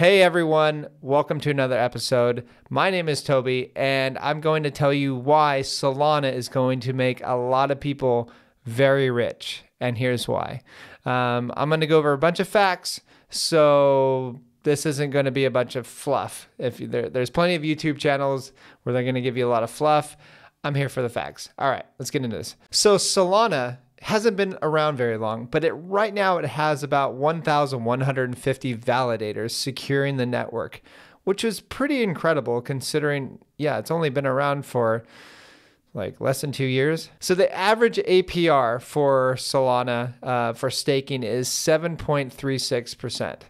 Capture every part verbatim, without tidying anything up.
Hey everyone, welcome to another episode. My name is Toby, and I'm going to tell you why Solana is going to make a lot of people very rich, and here's why. Um, I'm going to go over a bunch of facts, so this isn't going to be a bunch of fluff. If there, there's plenty of YouTube channels where they're going to give you a lot of fluff. I'm here for the facts. All right, let's get into this. So Solana hasn't been around very long, but it, right now it has about one thousand one hundred fifty validators securing the network, which is pretty incredible considering, yeah, it's only been around for like less than two years. So the average A P R for Solana uh, for staking is seven point three six percent.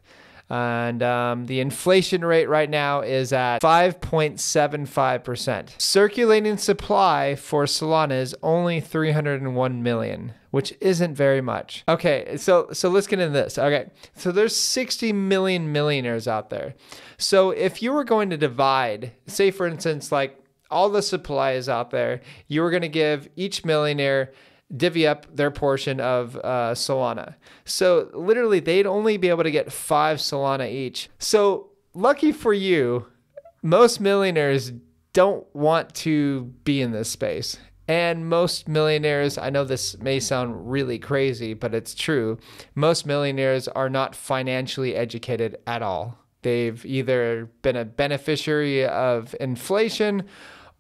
And um, the inflation rate right now is at five point seven five percent. Circulating supply for Solana is only three hundred one million, which isn't very much. Okay, so so let's get into this. Okay, so there's sixty million millionaires out there. So if you were going to divide, say for instance, like all the supply is out there, you were gonna give each millionaire divvy up their portion of uh, Solana. So literally they'd only be able to get five Solana each. So lucky for you, most millionaires don't want to be in this space. And most millionaires, I know this may sound really crazy, but it's true. Most millionaires are not financially educated at all. They've either been a beneficiary of inflation,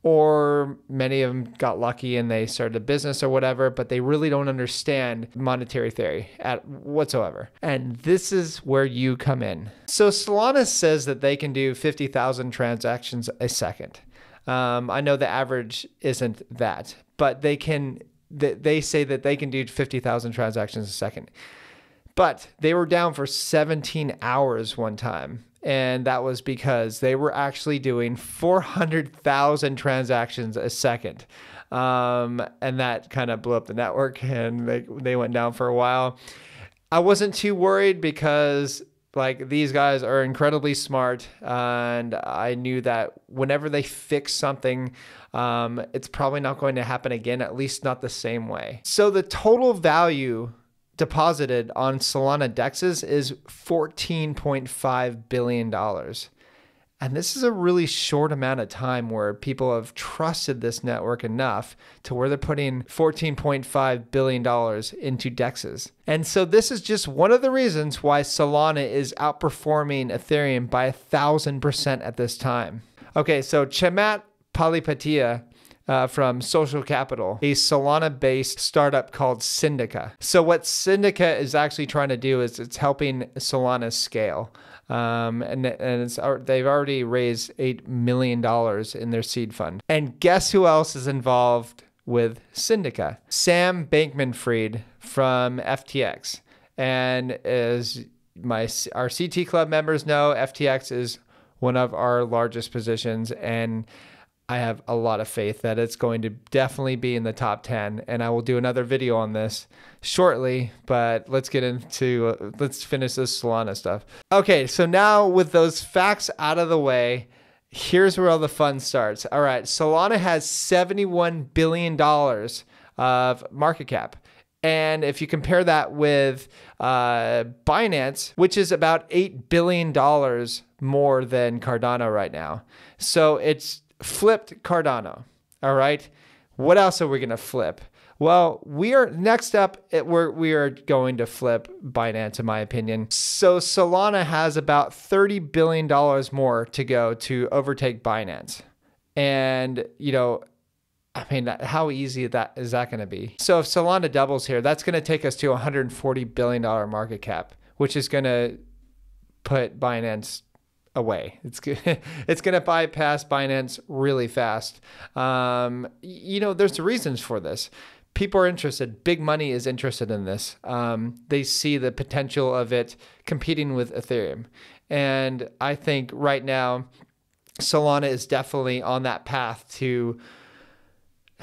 or many of them got lucky and they started a business or whatever, but they really don't understand monetary theory at whatsoever. And this is where you come in. So Solana says that they can do fifty thousand transactions a second. Um, I know the average isn't that, but they can. They, they say that they can do fifty thousand transactions a second. But they were down for seventeen hours one time. And that was because they were actually doing four hundred thousand transactions a second. Um, and that kind of blew up the network and they, they went down for a while. I wasn't too worried because like these guys are incredibly smart. And I knew that whenever they fix something, um, it's probably not going to happen again, at least not the same way. So the total value deposited on Solana D E Xs is fourteen point five billion dollars. And this is a really short amount of time where people have trusted this network enough to where they're putting fourteen point five billion dollars into D E Xs. And so this is just one of the reasons why Solana is outperforming Ethereum by a thousand percent at this time. Okay, so Chamath Palihapitiya, Uh, from Social Capital, a Solana-based startup called Syndica. So what Syndica is actually trying to do is it's helping Solana scale. Um, and and it's, they've already raised eight million dollars in their seed fund. And guess who else is involved with Syndica? Sam Bankman-Fried from F T X. And as my our C T Club members know, F T X is one of our largest positions, and I have a lot of faith that it's going to definitely be in the top ten, and I will do another video on this shortly, but let's get into, uh, let's finish this Solana stuff. Okay, so now with those facts out of the way, here's where all the fun starts. All right, Solana has seventy-one billion dollars of market cap. And if you compare that with uh, Binance, which is about eight billion dollars more than Cardano right now. So it's flipped Cardano. All right. What else are we going to flip? Well, we are next up. It, we're, we are going to flip Binance, in my opinion. So Solana has about thirty billion dollars more to go to overtake Binance. And, you know, I mean, how easy that is that going to be? So if Solana doubles here, that's going to take us to one hundred forty billion dollars market cap, which is going to put Binance away. It's it's going to bypass Binance really fast. Um, you know, there's reasons for this. People are interested. Big money is interested in this. Um, they see the potential of it competing with Ethereum. And I think right now, Solana is definitely on that path to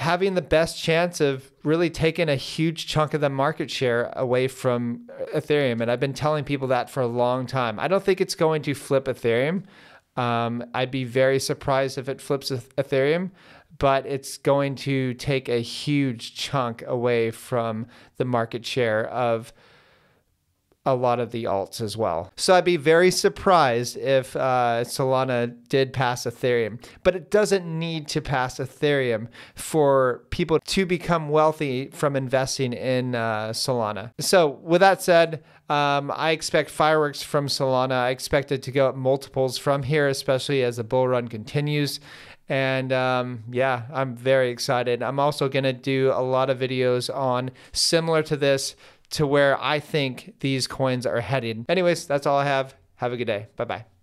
having the best chance of really taking a huge chunk of the market share away from Ethereum. And I've been telling people that for a long time. I don't think it's going to flip Ethereum. Um, I'd be very surprised if it flips Ethereum, but it's going to take a huge chunk away from the market share of a lot of the alts as well. So I'd be very surprised if uh, Solana did pass Ethereum, but it doesn't need to pass Ethereum for people to become wealthy from investing in uh, Solana. So with that said, Um, I expect fireworks from Solana. I expect it to go up multiples from here, especially as the bull run continues. And um, yeah, I'm very excited. I'm also going to do a lot of videos on similar to this, to where I think these coins are headed. Anyways, that's all I have. Have a good day. Bye-bye.